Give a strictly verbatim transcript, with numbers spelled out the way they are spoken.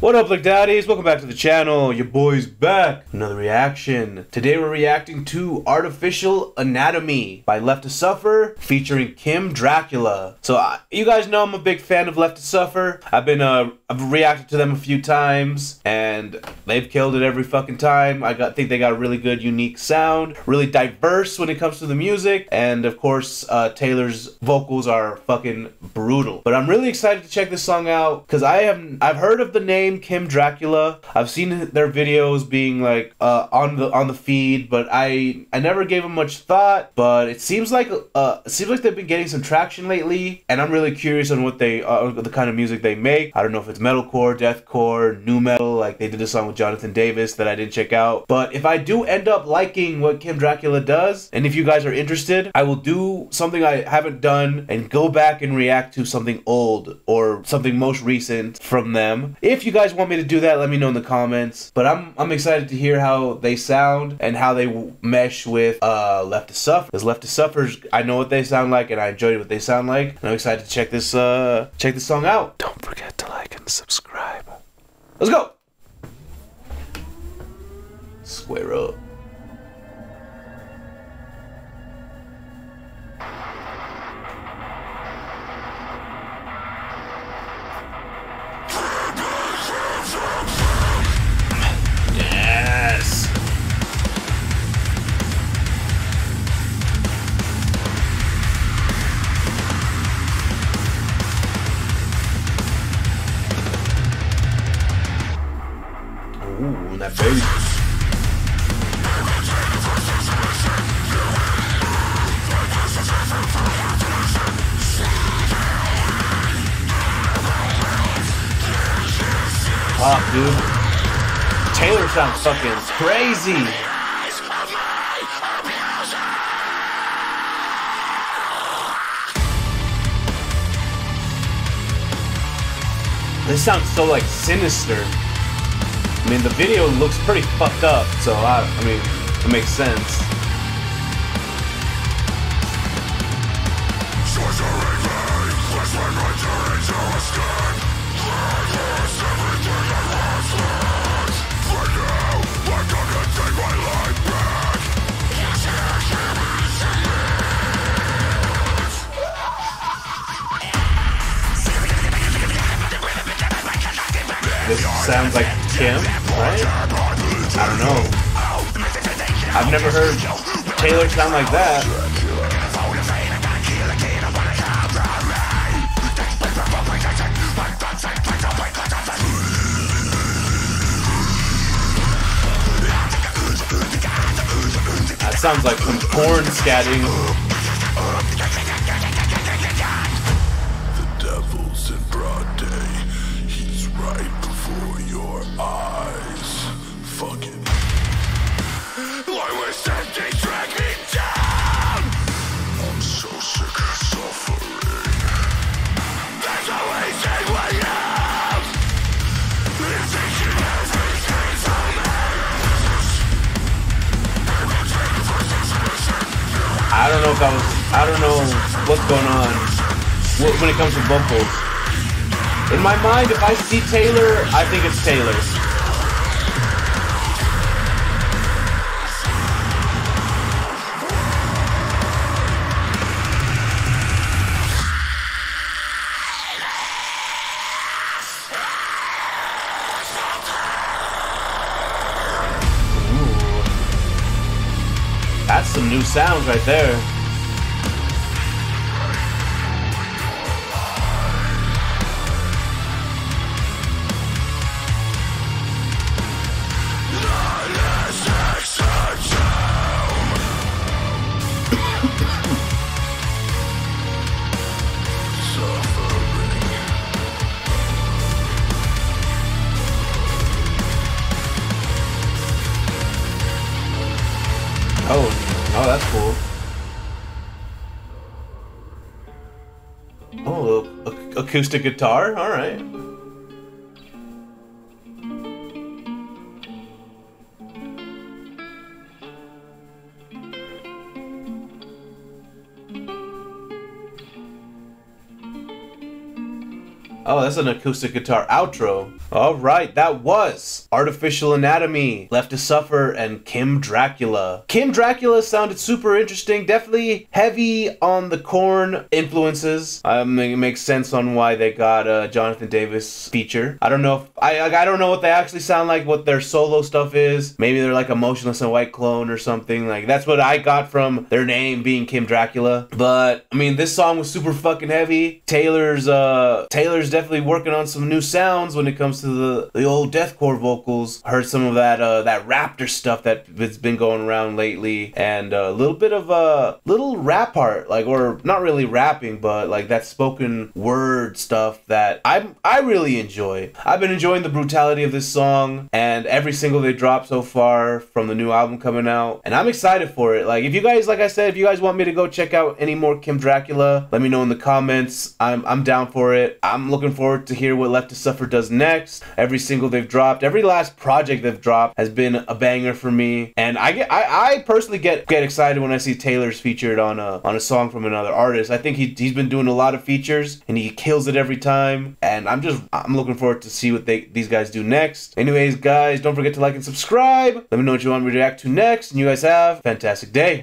What up, Lick Daddies? Welcome back to the channel. Your boy's back. Another reaction. Today we're reacting to Artificial Anatomy by Left to Suffer, featuring Kim Dracula. So uh, you guys know I'm a big fan of Left to Suffer. I've been uh, I've reacted to them a few times, and they've killed it every fucking time. I got think they got a really good, unique sound, really diverse when it comes to the music, and of course uh, Taylor's vocals are fucking brutal. But I'm really excited to check this song out because I have I've heard of the name Kim Dracula. I've seen their videos being like uh, on the on the feed, but I I never gave them much thought. But it seems like uh, it seems like they've been getting some traction lately, and I'm really curious on what they uh, the kind of music they make. I don't know if it's metalcore, deathcore, new metal. Like they did a song with Jonathan Davis that I didn't check out. But if I do end up liking what Kim Dracula does, and if you guys are interested, I will do something I haven't done and go back and react to something old or something most recent from them. If you guys Guys want me to do that, let me know in the comments. But I'm I'm excited to hear how they sound and how they w mesh with uh Left to Suffer, because Left to Suffer's, I know what they sound like and I enjoyed what they sound like, and I'm excited to check this uh check this song out. Don't forget to like and subscribe. Let's go. Square up. That baby. Wow, dude. Taylor sounds fucking crazy. This sounds so like sinister. I mean, the video looks pretty fucked up, so I, I mean, it makes sense. This sounds like Kim, right? I don't know. I've never heard Taylor sound like that. That sounds like some Korn scatting. The devil's in broad day. He's right for your eyes, fuck it. Why would something drag me down? I'm so sick of suffering. There's no easy way out. It's taking everything from me. I don't know if I was, I don't know what's going on when it comes to vocals. In my mind, if I see Taylor, I think it's Taylor. Ooh. That's some new sounds right there. Oh, oh, that's cool. Oh, ac acoustic guitar? All right. Oh, that's an acoustic guitar outro. All right, that was Artificial Anatomy, Left to Suffer, and Kim Dracula. Kim Dracula sounded super interesting, definitely heavy on the Korn influences. Um, it makes sense on why they got a Jonathan Davis feature. I don't know if, I, I don't know what they actually sound like, what their solo stuff is. Maybe they're like a Motionless in White clone or something. Like, that's what I got from their name being Kim Dracula. But, I mean, this song was super fucking heavy. Taylor's, uh, Taylor's definitely working on some new sounds when it comes to the, the old deathcore vocals. Heard some of that, uh, that Raptor stuff that's been going around lately, and a little bit of a little rap part, like, or not really rapping, but like that spoken word stuff that I I really enjoy. I've been enjoying the brutality of this song and every single they dropped so far from the new album coming out, and I'm excited for it. Like, if you guys, like I said, if you guys want me to go check out any more Kim Dracula, let me know in the comments. I'm I'm down for it. I'm looking forward to hear what Left to Suffer does next. Every single they've dropped, every last project they've dropped has been a banger for me, and I get I, I personally get get excited when I see Taylor's featured on a on a song from another artist. I think he, he's been doing a lot of features and he kills it every time, and I'm just I'm looking forward to see what they these guys do next. Anyways guys, don't forget to like and subscribe. Let me know what you want me to react to next, and you guys have a fantastic day.